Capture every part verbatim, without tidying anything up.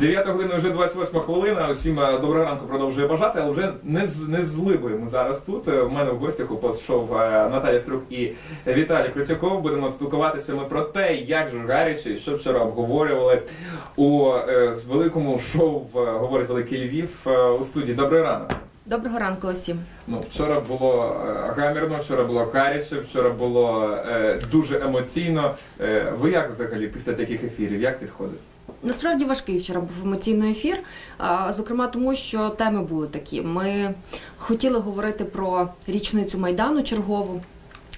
дев'ята година, вже двадцять восьма хвилина. Усім доброго ранку продовжує бажати, але вже не з, не з Либою ми зараз тут. У мене в гостях пішов Наталія Струк і Віталій Крутяков. Будемо спілкуватися ми про те, як же гаряче, що вчора обговорювали у великому шоу «Говорить Великий Львів» у студії. Добрий ранок. Доброго ранку усім. Ну, вчора було гамірно, вчора було гаряче, вчора було е, дуже емоційно. Е, ви як взагалі після таких ефірів, як підходите? Насправді важкий вчора був емоційний ефір, зокрема тому, що теми були такі. Ми хотіли говорити про річницю Майдану чергову.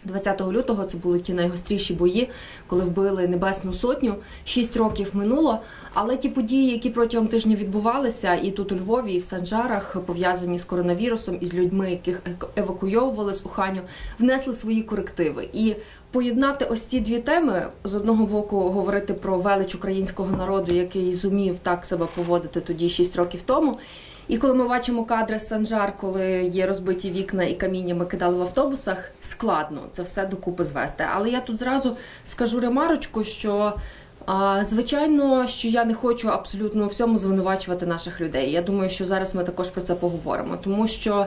двадцятого лютого це були ті найгостріші бої, коли вбили Небесну Сотню. Шість років минуло, але ті події, які протягом тижня відбувалися і тут у Львові, і в Санжарах, пов'язані з коронавірусом, і з людьми, яких евакуйовували з Уханю, внесли свої корективи. І поєднати ось ці дві теми, з одного боку говорити про велич українського народу, який зумів так себе поводити тоді шість років тому, і коли ми бачимо кадри з Санжар, коли є розбиті вікна і каміннями кидали в автобусах, складно це все докупи звести. Але я тут зразу скажу ремарочку, що, а, звичайно, що я не хочу абсолютно у всьому звинувачувати наших людей. Я думаю, що зараз ми також про це поговоримо. Тому що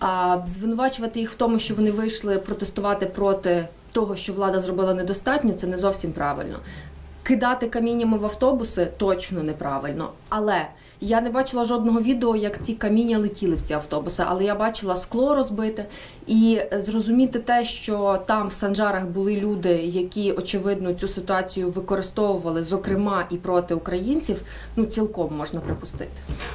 а, звинувачувати їх в тому, що вони вийшли протестувати проти того, що влада зробила недостатньо, це не зовсім правильно. Кидати каміннями в автобуси точно неправильно, але... Я не бачила жодного відео, як ці каміння летіли в ці автобуси, але я бачила скло розбите. І зрозуміти те, що там в Санжарах були люди, які, очевидно, цю ситуацію використовували, зокрема, і проти українців, ну, цілком можна припустити.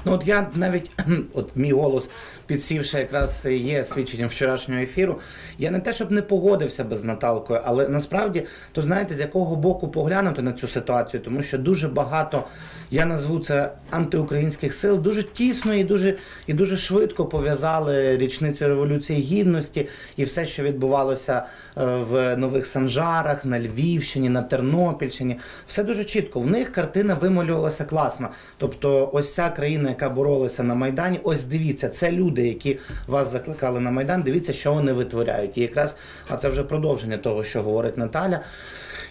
Ну, от я навіть, от мій голос, підсівши, якраз є свідченням вчорашнього ефіру, я не те, щоб не погодився би з Наталкою, але насправді, то знаєте, з якого боку поглянути на цю ситуацію, тому що дуже багато, я назву це антиукраїнським, українських сил дуже тісно і дуже, і дуже швидко пов'язали річницю Революції Гідності і все, що відбувалося в Нових Санжарах, на Львівщині, на Тернопільщині. Все дуже чітко. В них картина вималювалася класно. Тобто ось ця країна, яка боролася на Майдані, ось дивіться, це люди, які вас закликали на Майдан, дивіться, що вони витворяють. І якраз, а це вже продовження того, що говорить Наталя,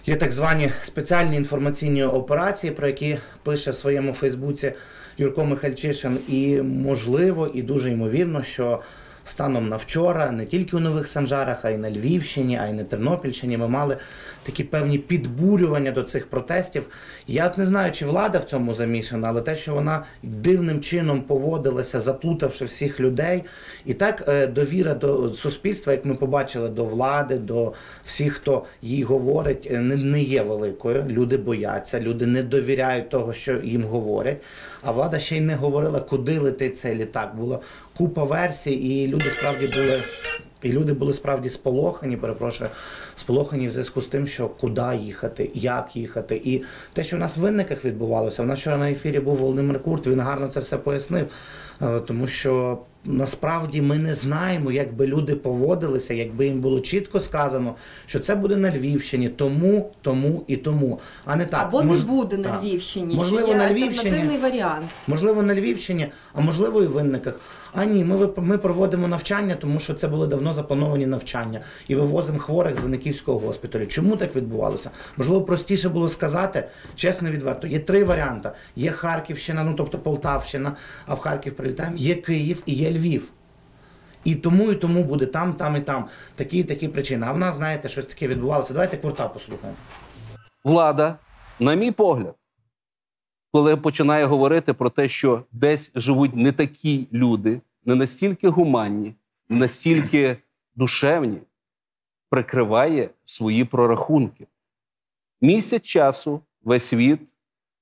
є так звані спеціальні інформаційні операції, про які пише в своєму Фейсбуці Юрко Михайльчишин, і можливо, і дуже ймовірно, що станом на вчора не тільки у Нових Санжарах, а й на Львівщині, а й на Тернопільщині ми мали такі певні підбурювання до цих протестів. Я от не знаю, чи влада в цьому замішана, але те, що вона дивним чином поводилася, заплутавши всіх людей. І так довіра до суспільства, як ми побачили, до влади, до всіх, хто їй говорить, не є великою. Люди бояться, люди не довіряють того, що їм говорять. А влада ще й не говорила, куди летить цей літак. Була купа версій, і люди справді були, і люди були справді сполохані, перепрошую, сполохані в зв'язку з тим, що куди їхати, як їхати. І те, що в нас в Винниках відбувалося, в нас вчора на ефірі був Володимир Курт, він гарно це все пояснив, тому що насправді ми не знаємо, як би люди поводилися, якби їм було чітко сказано, що це буде на Львівщині, тому, тому і тому. А не так. Або Мож... не буде так. на Львівщині. Можливо, на Львівщині. Альтернативний варіант. Можливо, на Львівщині, а можливо і в Винниках. А ні, ми, ми проводимо навчання, тому що це були давно заплановані навчання. І вивозимо хворих з Винниківського госпіталю. Чому так відбувалося? Можливо, простіше було сказати, чесно, відверто. Є три варіанти. Є Харківщина, ну тобто Полтавщина, а в Харків прилітаємо, є Київ і є Львів. І тому, і тому буде там, там і там. Такі і такі причини. А в нас, знаєте, щось таке відбувалося. Давайте Курта послухаємо. Влада, на мій погляд, коли починає говорити про те, що десь живуть не такі люди, не настільки гуманні, не настільки душевні, прикриває свої прорахунки. Місяць часу весь світ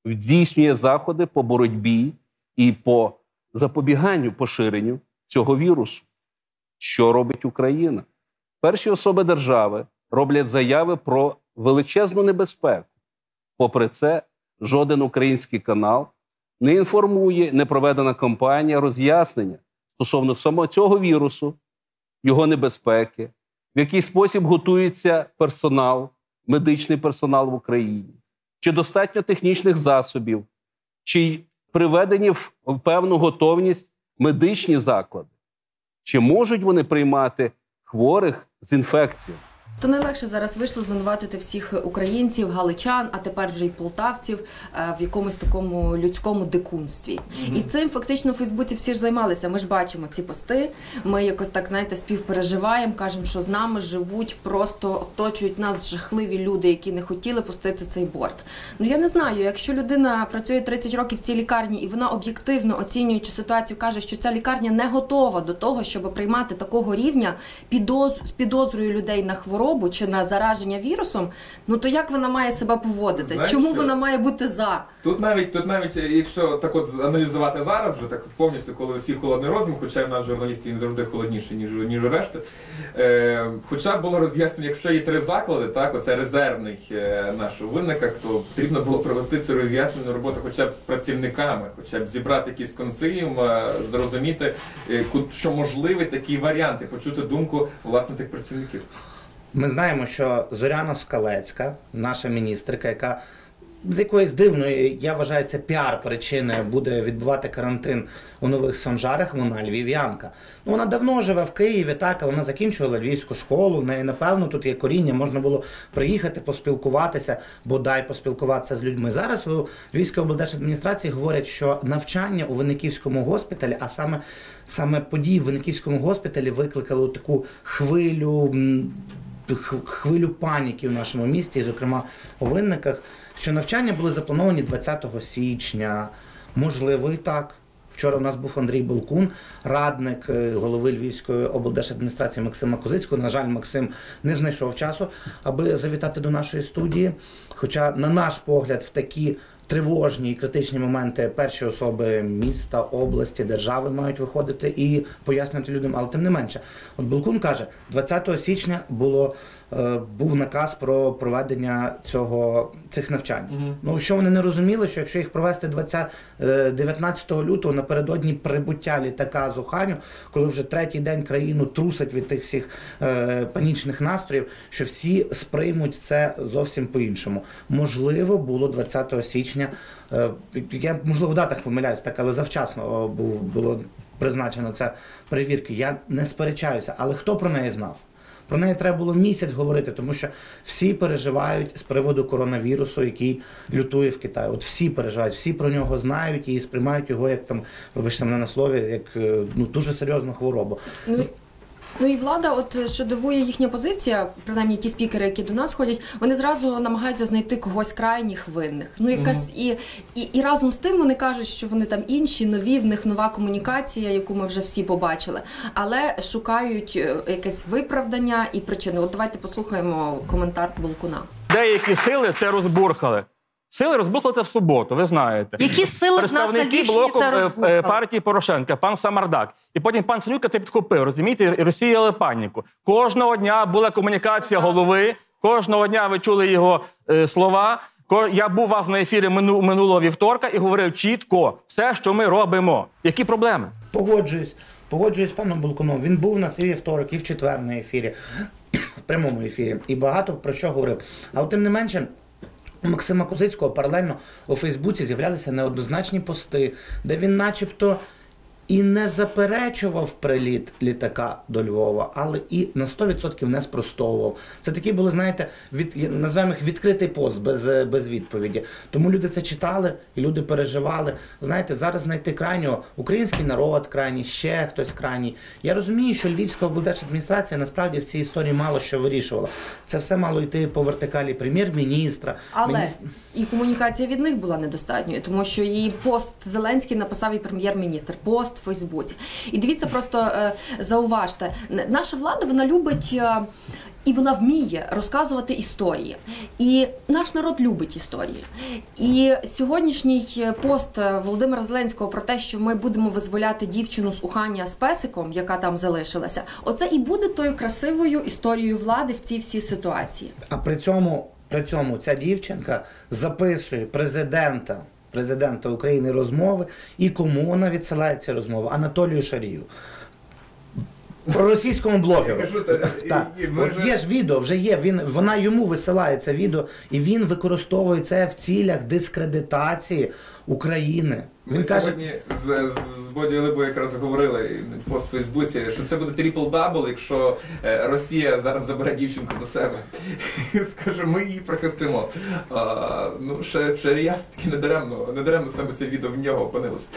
здійснює заходи по боротьбі і по запобіганню поширенню цього вірусу. Що робить Україна? Перші особи держави роблять заяви про величезну небезпеку. Попри це, жоден український канал не інформує, не проведена кампанія роз'яснення стосовно самого цього вірусу, його небезпеки, в який спосіб готується персонал, медичний персонал в Україні, чи достатньо технічних засобів, чи приведені в певну готовність медичні заклади, чи можуть вони приймати хворих з інфекцією. То найлегше зараз вийшло звинуватити всіх українців, галичан, а тепер вже й полтавців в якомусь такому людському дикунстві. Mm-hmm. І цим фактично у Фейсбуці всі ж займалися. Ми ж бачимо ці пости, ми якось так, знаєте, співпереживаємо, кажемо, що з нами живуть, просто оточують нас жахливі люди, які не хотіли пустити цей борт. Ну я не знаю, якщо людина працює тридцять років в цій лікарні і вона об'єктивно, оцінюючи ситуацію, каже, що ця лікарня не готова до того, щоб приймати такого рівня підоз... з підозрою людей на хворобу, чи на зараження вірусом, ну то як вона має себе поводити? Знаєш, чому що? Вона має бути за? Тут навіть, тут навіть, якщо так от аналізувати зараз, вже так повністю, коли всі холодний розум, хоча в нас журналістів він завжди холодніший, ніж, ніж решта, е, хоча було роз'яснення, якщо є три заклади, так, оце резервний е, нашого винника, то потрібно було провести цю роз'яснену роботу хоча б з працівниками, хоча б зібрати якийсь консиліум, е, зрозуміти, е, що можливі такі варіанти, почути думку, власне, тих працівників. Ми знаємо, що Зоряна Скалецька, наша міністерка, яка з якоїсь дивної, я вважаю, це піар-причиною, буде відбувати карантин у Нових Санжарах, вона львів'янка. Ну, вона давно живе в Києві, так, але вона закінчувала львівську школу, в неї, напевно, тут є коріння, можна було приїхати, поспілкуватися, бодай поспілкуватися з людьми. Зараз у Львівській облдержадміністрації говорять, що навчання у Винниківському госпіталі, а саме, саме події в Винниківському госпіталі викликали таку хвилю... хвилю паніки в нашому місті, і, зокрема, у Винниках, що навчання були заплановані двадцятого січня, можливо, і так. Вчора у нас був Андрій Булкун, радник голови Львівської облдержадміністрації Максима Козицького. На жаль, Максим не знайшов часу, аби завітати до нашої студії. Хоча, на наш погляд, в такі тривожні і критичні моменти перші особи міста, області, держави мають виходити і пояснювати людям, але тим не менше. От Булкун каже, двадцятого січня було, е, був наказ про проведення цього, цих навчань. Угу. Ну, що вони не розуміли, що якщо їх провести дев'ятнадцятого лютого напередодні прибуття літака з Уханю, коли вже третій день країну трусить від тих всіх е, панічних настроїв, що всі сприймуть це зовсім по-іншому. Можливо, було двадцятого січня. Я, можливо, в датах помиляюсь, так, але завчасно було призначено це перевірки. Я не сперечаюся, але хто про неї знав? Про неї треба було місяць говорити, тому що всі переживають з приводу коронавірусу, який лютує в Китаї. От всі переживають, всі про нього знають і сприймають його, як там, вибачте мене на слові, як ну, дуже серйозну хворобу. Ну і влада, от що дивує їхня позиція, принаймні ті спікери, які до нас ходять, вони зразу намагаються знайти когось крайніх винних. Ну якась mm-hmm. і, і, і разом з тим вони кажуть, що вони там інші, нові, в них нова комунікація, яку ми вже всі побачили, але шукають якесь виправдання і причини. От давайте послухаємо коментар Булкуна. Деякі сили це розбурхали. Сили розбухли це в суботу, ви знаєте. Які сили в нас на Львівщині це розбухали? Партії Порошенка, пан Самардак. І потім пан Селюка це підхопив, розумієте, і розсіяли паніку. Кожного дня була комунікація голови, кожного дня ви чули його е, слова. Я був у вас на ефірі мину, минулого вівторка і говорив чітко все, що ми робимо. Які проблеми? Погоджуюсь. Погоджуюсь з паном Булкуном. Він був на свій вівторок і в четвер на ефірі, в прямому ефірі. І багато про що говорив. Але тим не менше... Максима Козицького паралельно у Фейсбуці з'являлися неоднозначні пости, де він начебто і не заперечував приліт літака до Львова, але і на сто відсотків не спростовував. Це такі були, знаєте, від, назвемо їх відкритий пост без, без відповіді. Тому люди це читали, і люди переживали. Знаєте, зараз знайти крайнього, український народ крайній, ще хтось крайній. Я розумію, що Львівська облдержадміністрація насправді в цій історії мало що вирішувала. Це все мало йти по вертикалі прем'єр-міністра. Але міністр... і комунікація від них була недостатньою, тому що її пост Зеленський написав і прем'єр-міністр. Пост в Фейсбуці. І дивіться, просто зауважте, наша влада, вона любить і вона вміє розказувати історії. І наш народ любить історії. І сьогоднішній пост Володимира Зеленського про те, що ми будемо визволяти дівчину з Ухання з песиком, яка там залишилася, оце і буде тою красивою історією влади в цій всій ситуації. А при цьому, при цьому ця дівчинка записує президента Президента України розмови, і кому вона відсилає ці розмови? Анатолію Шарію. Про російському блогеру. Кажу, та, та. І, і, вже... Є ж відео, вже є, він, вона йому висилає це відео, і він використовує це в цілях дискредитації України. Ми сьогодні з, з Боді Либо якраз говорили пост в Фейсбуці, що це буде трипл-дабл, якщо Росія зараз забере дівчинку до себе. Скаже, ми її прихистимо. А, ну, Шарія все-таки недаремно, недаремно саме це відео в нього опинилось.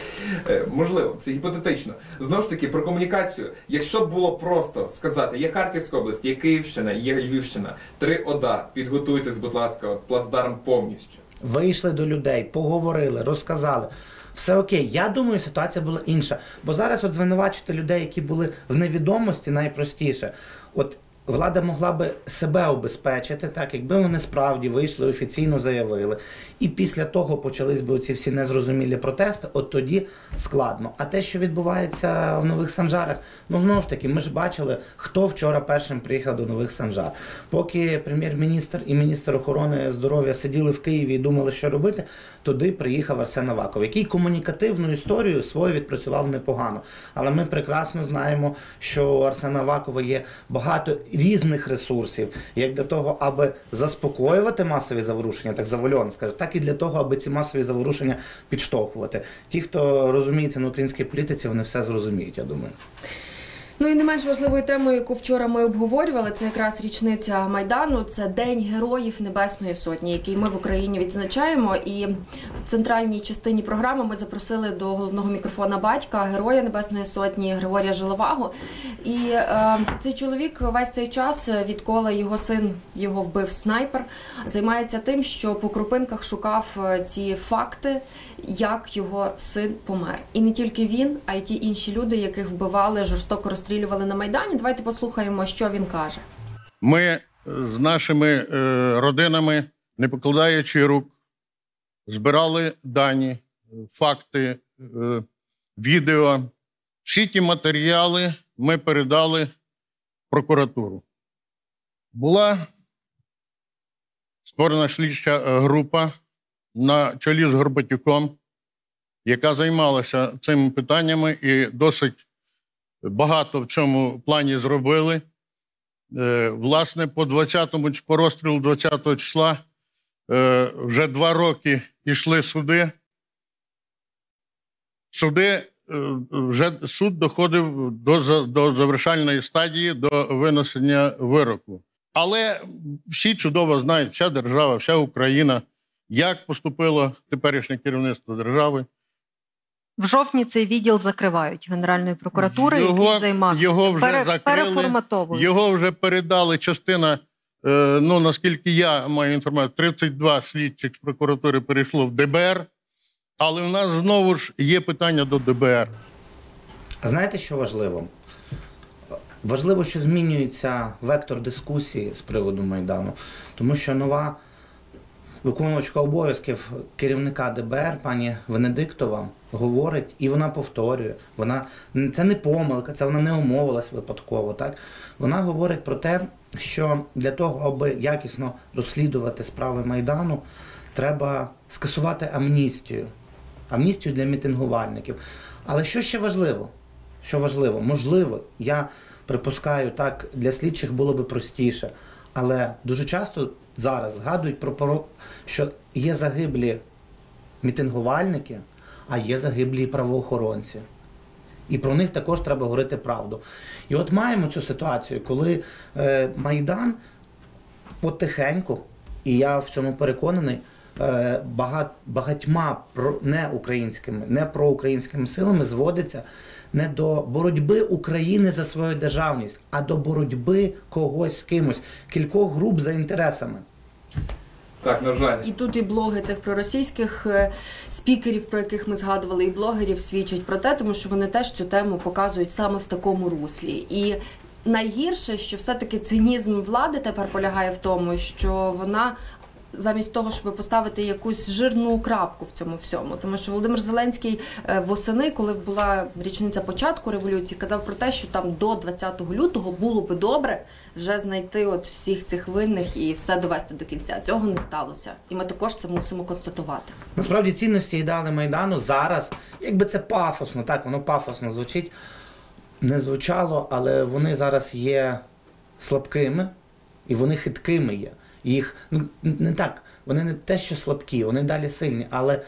Можливо, це гіпотетично. Знову ж таки, про комунікацію. Якщо б було просто сказати, є Харківська область, є Київщина, є Львівщина, три ОДА, підготуйтесь, будь ласка, от, плацдарм повністю. Вийшли до людей, поговорили, розказали. Все окей. Я думаю, ситуація була інша. Бо зараз от звинувачити людей, які були в невідомості, найпростіше. От влада могла би себе обезпечити, так, якби вони справді вийшли, офіційно заявили. І після того почались би ці всі незрозумілі протести, от тоді складно. А те, що відбувається в Нових Санжарах, ну знову ж таки, ми ж бачили, хто вчора першим приїхав до Нових Санжар. Поки прем'єр-міністр і міністр охорони здоров'я сиділи в Києві і думали, що робити, туди приїхав Арсен Аваков, який комунікативну історію свою відпрацював непогано. Але ми прекрасно знаємо, що у Арсена Авакова є багато різних ресурсів, як для того, аби заспокоювати масові заворушення, так Завольон скаже, так і для того, аби ці масові заворушення підштовхувати. Ті, хто розуміється на українській політиці, вони все зрозуміють, я думаю. Ну і не менш важливою темою, яку вчора ми обговорювали, це якраз річниця Майдану, це День Героїв Небесної Сотні, який ми в Україні відзначаємо. І в центральній частині програми ми запросили до головного мікрофона батька, героя Небесної Сотні Григорія Жиловагу. І е, цей чоловік весь цей час, відколи його син, його вбив снайпер, займається тим, що по крупинках шукав ці факти, як його син помер. І не тільки він, а й ті інші люди, яких вбивали, жорстоко розстрілювали. Стрілювали на Майдані. Давайте послухаємо, що він каже. Ми з нашими родинами, не покладаючи рук, збирали дані, факти, відео. Всі ті матеріали ми передали в прокуратуру. Була створена слідча група на чолі з Горбатюком, яка займалася цими питаннями і досить багато в цьому плані зробили. Власне, по двадцятому, по розстрілу двадцятого числа вже два роки йшли суди. Суди, вже суд доходив до, до завершальної стадії, до винесення вироку. Але всі чудово знають, вся держава, вся Україна, як поступило теперішнє керівництво держави. В жовтні цей відділ закривають Генеральної прокуратури, його, який займався. Його вже Пере, закрили, переформатовують. Його вже передали частина, ну, наскільки я маю інформацію, тридцять два слідчих з прокуратури перейшло в ДБР, але в нас знову ж є питання до ДБР. Знаєте, що важливо? Важливо, що змінюється вектор дискусії з приводу Майдану, тому що нова виконувачка обов'язків керівника ДБР, пані Венедиктова, говорить, і вона повторює. Вона, це не помилка, це вона не умовилась випадково. Так? Вона говорить про те, що для того, аби якісно розслідувати справи Майдану, треба скасувати амністію. Амністію для мітингувальників. Але що ще важливо? Що важливо? Можливо, я припускаю, так, для слідчих було би простіше. Але дуже часто зараз згадують про, що є загиблі мітингувальники, а є загиблі правоохоронці. І про них також треба говорити правду. І от маємо цю ситуацію, коли е, Майдан потихеньку, і я в цьому переконаний, е, багат, багатьма неукраїнськими, не проукраїнськими силами зводиться не до боротьби України за свою державність, а до боротьби когось з кимось, кількох груп за інтересами. Так, на жаль. І тут і блоги цих проросійських спікерів, про яких ми згадували, і блогерів свідчать про те, тому що вони теж цю тему показують саме в такому руслі. І найгірше, що все-таки цинізм влади тепер полягає в тому, що вона замість того, щоб поставити якусь жирну крапку в цьому всьому. Тому що Володимир Зеленський восени, коли була річниця початку революції, казав про те, що там до двадцятого лютого було би добре вже знайти от всіх цих винних і все довести до кінця. Цього не сталося. І ми також це мусимо констатувати. Насправді цінності ідеали Майдану зараз, якби це пафосно, так, воно пафосно звучить, не звучало, але вони зараз є слабкими і вони хиткими є. їх, ну, не так, вони не те, що слабкі, вони далі сильні, але,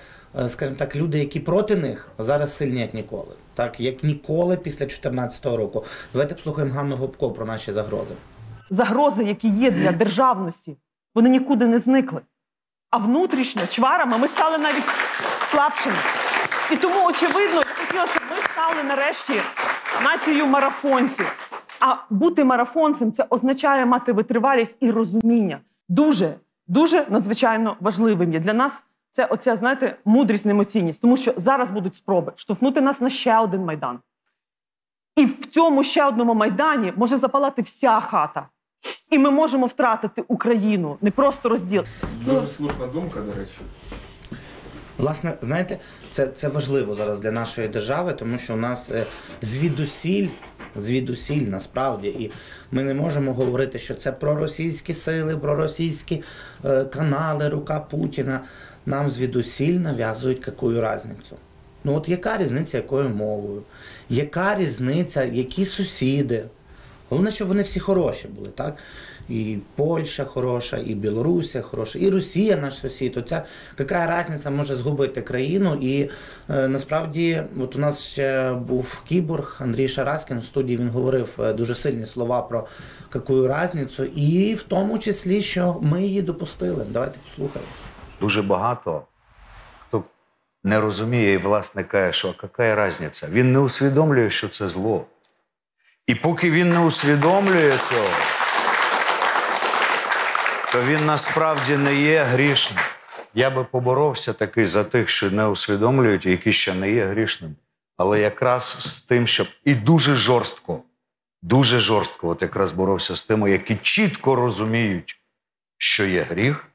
скажімо так, люди, які проти них, зараз сильні, як ніколи. Так, як ніколи після дві тисячі чотирнадцятого року. Давайте послухаємо Ганну Глубкову про наші загрози. Загрози, які є для державності, вони нікуди не зникли. А внутрішньо, чварами, ми стали навіть слабшими. І тому, очевидно, я хотіла, щоб ми стали нарешті нацією марафонців. А бути марафонцем – це означає мати витривалість і розуміння. Дуже, дуже надзвичайно важливим є для нас це оця, знаєте, мудрість, немоційність. Тому що зараз будуть спроби штовхнути нас на ще один Майдан. І в цьому ще одному Майдані може запалати вся хата. І ми можемо втратити Україну, не просто розділ. Дуже слушна думка, до речі. Власне, знаєте, це, це важливо зараз для нашої держави, тому що у нас звідусіль, звідусіль насправді, і ми не можемо говорити, що це проросійські сили, проросійські е, канали, рука Путіна. Нам звідусіль нав'язують яку різницю. Ну от яка різниця, якою мовою? Яка різниця, які сусіди? Головне, щоб вони всі хороші були, так? І Польща хороша, і Білорусь хороша, і Росія наш сусід. Оця яка різниця може згубити країну. І е, насправді, от у нас ще був кіборг Андрій Шараскін в студії, він говорив дуже сильні слова про яку різницю, і в тому числі, що ми її допустили. Давайте послухаємо. Дуже багато хто не розуміє і, власне, каже, що яка різниця. Він не усвідомлює, що це зло. І поки він не усвідомлює цього, то він насправді не є грішним. Я би поборовся таки за тих, що не усвідомлюють, які ще не є грішним. Але якраз з тим, щоб... І дуже жорстко, дуже жорстко от якраз боровся з тими, які чітко розуміють, що є гріх,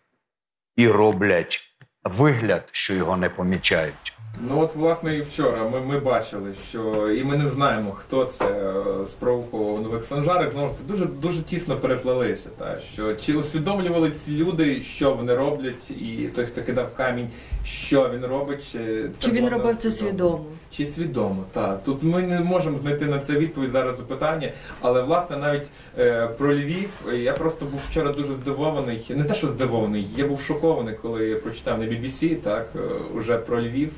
і роблять вигляд, що його не помічають. Ну от, власне, і вчора ми, ми бачили, що і ми не знаємо, хто це спровокував нових санжарів. Знову ж це дуже, дуже тісно переплелися. Та, що, чи усвідомлювали ці люди, що вони роблять, і той, хто кидав камінь, що він робить? Чи, це чи він робив свідомо. Це свідомо? Чи свідомо, так. Тут ми не можемо знайти на це відповідь зараз у питанні, але, власне, навіть е, про Львів, я просто був вчора дуже здивований, не те, що здивований, я був шокований, коли я прочитав на бі бі сі, так, уже про Львів,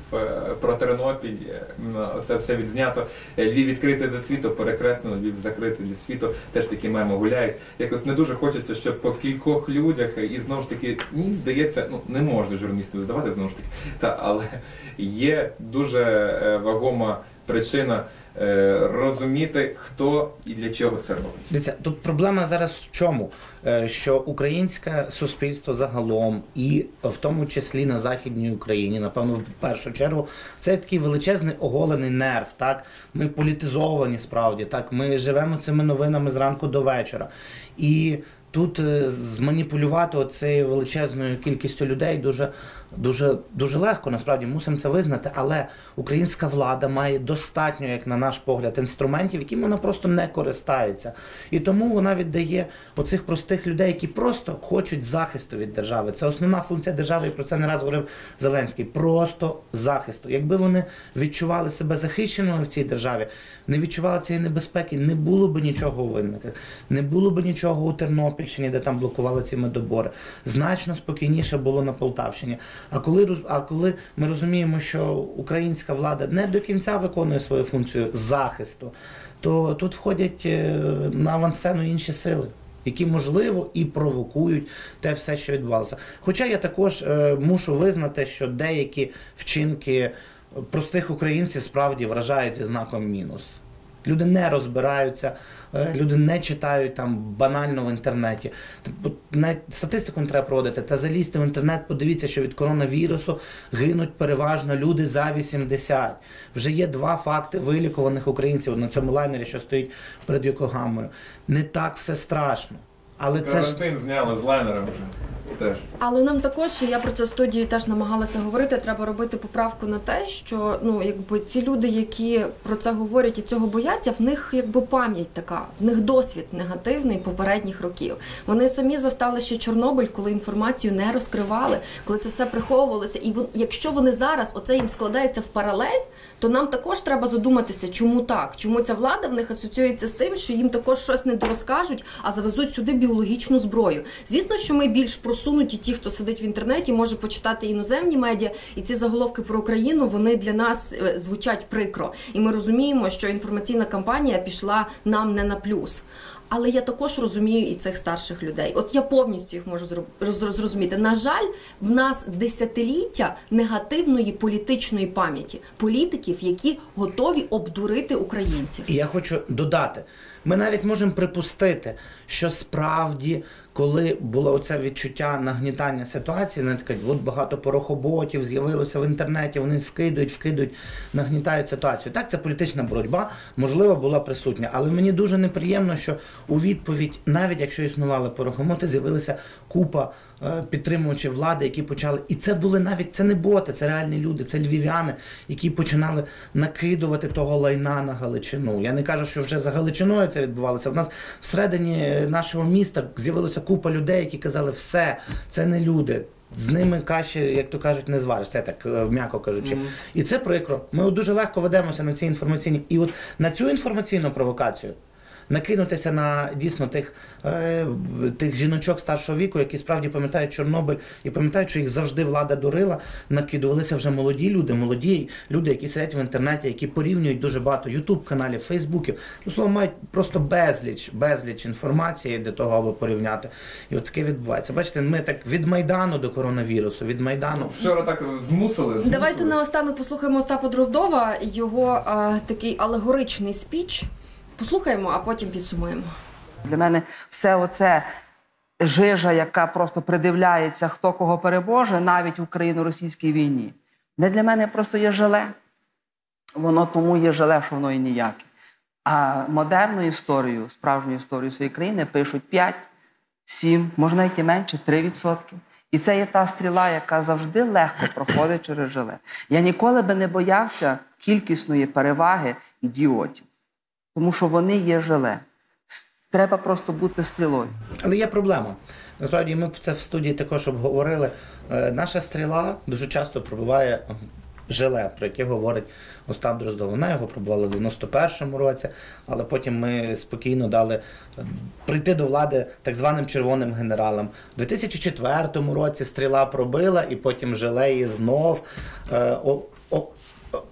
про Тернопіль, це все відзнято. Львів відкритий для світу, перекреслено, Львів закритий для світу, теж такі меми гуляють. Якось не дуже хочеться, щоб по кількох людях, і знову ж таки, мені здається, ну, не можна журналістів здавати, знову ж таки, та, але є дуже вагома причина е, розуміти, хто і для чого це робить. Дивіться, тут проблема зараз в чому? Е, що українське суспільство загалом, і в тому числі на Західній Україні, напевно, в першу чергу, це такий величезний оголений нерв, так? Ми політизовані справді, так? Ми живемо цими новинами зранку до вечора. І тут зманіпулювати оцею величезною кількістю людей дуже, дуже, дуже легко, насправді, мусимо це визнати. Але українська влада має достатньо, як на наш погляд, інструментів, якими вона просто не користається. І тому вона віддає оцих простих людей, які просто хочуть захисту від держави. Це основна функція держави, і про це не раз говорив Зеленський. Просто захисту. Якби вони відчували себе захищеними в цій державі, не відчували цієї небезпеки, не було б нічого у Винниках, не було б нічого у Тернопіль, де там блокували ці медобори. Значно спокійніше було на Полтавщині. А коли, а коли ми розуміємо, що українська влада не до кінця виконує свою функцію захисту, то тут входять на авансцену інші сили, які, можливо, і провокують те все, що відбувалося. Хоча я також е, мушу визнати, що деякі вчинки простих українців справді вражають зі знаком мінус. Люди не розбираються, люди не читають там банально в інтернеті. Навіть статистику не треба проводити. Та залізьте в інтернет, подивіться, що від коронавірусу гинуть переважно люди за вісімдесят. Вже є два факти вилікуваних українців на цьому лайнері, що стоїть перед Йокогамою. Не так все страшно. Але карантин це ж... зняли з лайнера вже. теж. Але нам також, я про це в студії теж намагалася говорити, треба робити поправку на те, що ну, якби, ці люди, які про це говорять і цього бояться, в них якби, пам'ять така, в них досвід негативний попередніх років. Вони самі застали ще Чорнобиль, коли інформацію не розкривали, коли це все приховувалося. І якщо вони зараз, оце їм складається в паралель, то нам також треба задуматися, чому так, чому ця влада в них асоціюється з тим, що їм також щось недорозкажуть, а завезуть сюди біологічну зброю. Звісно, що ми більш просунуті ті, хто сидить в інтернеті, може почитати іноземні медіа, і ці заголовки про Україну, вони для нас звучать прикро. І ми розуміємо, що інформаційна кампанія пішла нам не на плюс. Але я також розумію і цих старших людей. От я повністю їх можу зрозуміти. На жаль, в нас десятиліття негативної політичної пам'яті. Політиків, які готові обдурити українців. І я хочу додати. Ми навіть можемо припустити, що справді, коли було оце відчуття нагнітання ситуації, навіть кажуть, от багато порохоботів з'явилося в інтернеті, вони вкидують, вкидують, нагнітають ситуацію. Так, це політична боротьба, можливо, була присутня. Але мені дуже неприємно, що у відповідь, навіть якщо існували порохомоти, з'явилася купа підтримувачів влади, які почали, і це були навіть, це не боти, це реальні люди, це львів'яни, які починали накидувати того лайна на Галичину. Я не кажу, що вже за Галичиною це відбувалося. У нас всередині нашого міста з'явилося купа людей, які казали, все, це не люди. З ними каші, як то кажуть, не звариш, це так м'яко кажучи. Mm-hmm. І це прикро. Ми дуже легко ведемося на ці інформаційні. І от на цю інформаційну провокацію накинутися на, дійсно, тих, е, тих жіночок старшого віку, які справді пам'ятають Чорнобиль і пам'ятають, що їх завжди влада дурила, накидувалися вже молоді люди, молоді люди, які сидять в інтернеті, які порівнюють дуже багато ютуб-каналів, фейсбуків. Ну, словом, мають просто безліч, безліч інформації для того, аби порівняти. І от таке відбувається. Бачите, ми так від Майдану до коронавірусу, від Майдану. Вчора так змусили. змусили. Давайте наостанок послухаємо Остапа Дроздова, його е, такий алегоричний спіч. Послухаємо, а потім підсумуємо. Для мене все оце жижа, яка просто придивляється, хто кого перебоже, навіть в україно-російській війні. Не для мене просто є желе. Воно тому є желе, що воно і ніяке. А модерну історію, справжню історію своєї країни пишуть п'ять, сім, можна навіть і менше, три відсотки. І це є та стріла, яка завжди легко проходить через желе. Я ніколи би не боявся кількісної переваги ідіотів. Тому що вони є желе. Треба просто бути стрілою. Але є проблема. Насправді, ми це в студії також обговорили. Наша стріла дуже часто пробиває желе, про яке говорить Остап Дроздов. Вона його пробувала в дев'яносто першому році, але потім ми спокійно дали прийти до влади так званим червоним генералам. У дві тисячі четвертому році стріла пробила, і потім желе її знов е, о, о,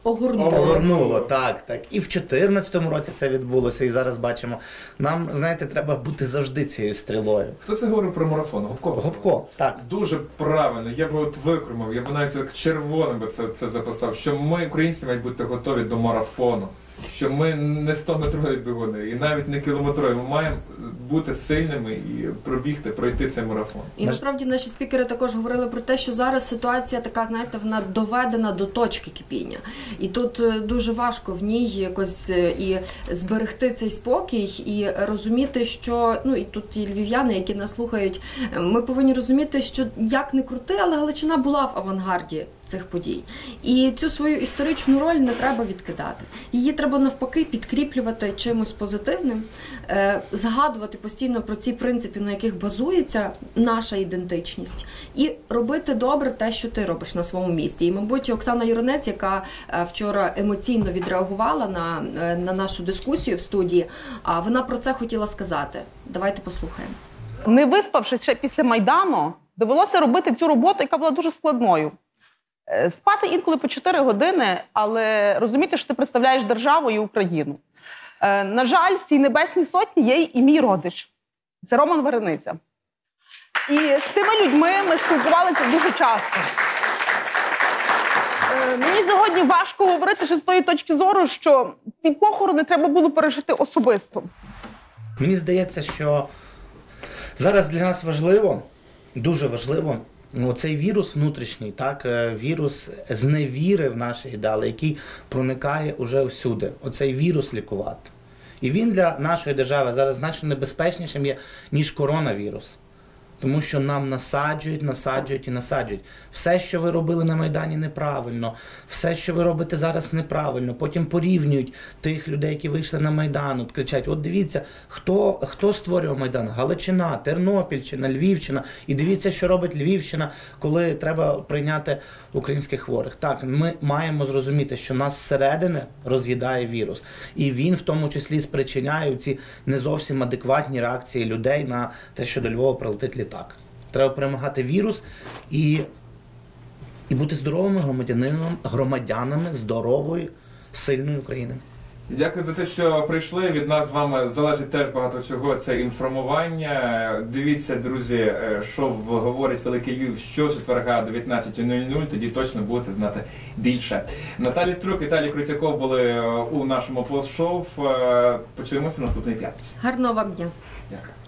Огорнуло. Огорнуло, так, так. І в дві тисячі чотирнадцятому році це відбулося, і зараз бачимо. Нам, знаєте, треба бути завжди цією стрілою. Хто це говорив про марафон? Гопко? Гопко, так. Дуже правильно. Я би от викримав, я б навіть як червоним би це, це записав, що ми, українці, мають бути готові до марафону. Що ми не стометрові бігуни, і навіть не кілометрові. Ми маємо бути сильними і пробігти, пройти цей марафон. І насправді наші спікери також говорили про те, що зараз ситуація така, знаєте, вона доведена до точки кипіння. І тут дуже важко в ній якось і зберегти цей спокій, і розуміти, що, ну і тут і львів'яни, які нас слухають, ми повинні розуміти, що як не крути, але Галичина була в авангарді цих подій. І цю свою історичну роль не треба відкидати. Її треба навпаки підкріплювати чимось позитивним, згадувати постійно про ці принципи, на яких базується наша ідентичність, і робити добре те, що ти робиш на своєму місці. І, мабуть, Оксана Юрінець, яка вчора емоційно відреагувала на, на нашу дискусію в студії, вона про це хотіла сказати. Давайте послухаємо. Не виспавшись ще після Майдану, довелося робити цю роботу, яка була дуже складною. Спати інколи по чотири години, але розуміти, що ти представляєш державу і Україну. На жаль, в цій Небесній Сотні є і мій родич. Це Роман Верениця. І з тими людьми ми спілкувалися дуже часто. Мені сьогодні важко говорити ще з тої точки зору, що ці похорони треба було пережити особисто. Мені здається, що зараз для нас важливо, дуже важливо, цей вірус внутрішній, так, вірус зневіри в наші ідеали, який проникає уже всюди. Оцей вірус лікувати. І він для нашої держави зараз значно небезпечнішим є, ніж коронавірус. Тому що нам насаджують, насаджують і насаджують. Все, що ви робили на Майдані, неправильно. Все, що ви робите зараз, неправильно. Потім порівнюють тих людей, які вийшли на Майдан, от кричать, от дивіться, хто, хто створював Майдан? Галичина, Тернопільщина, Львівщина. І дивіться, що робить Львівщина, коли треба прийняти українських хворих. Так, ми маємо зрозуміти, що нас зсередини роз'їдає вірус. І він в тому числі спричиняє ці не зовсім адекватні реакції людей на те, що до Львова прилетить літак. Так. Треба перемагати вірус і, і бути здоровими громадянами, громадянами здорової, сильної України. Дякую за те, що прийшли. Від нас з вами залежить теж багато чого. Це інформування. Дивіться, друзі, що говорить Великий Львів, що четверга о дев'ятнадцятій, тоді точно будете знати більше. Наталія Струк, Віталій Крутяков були у нашому пост-шоу. Почуємося наступної п'ятниці. Гарного вам дня. Дякую.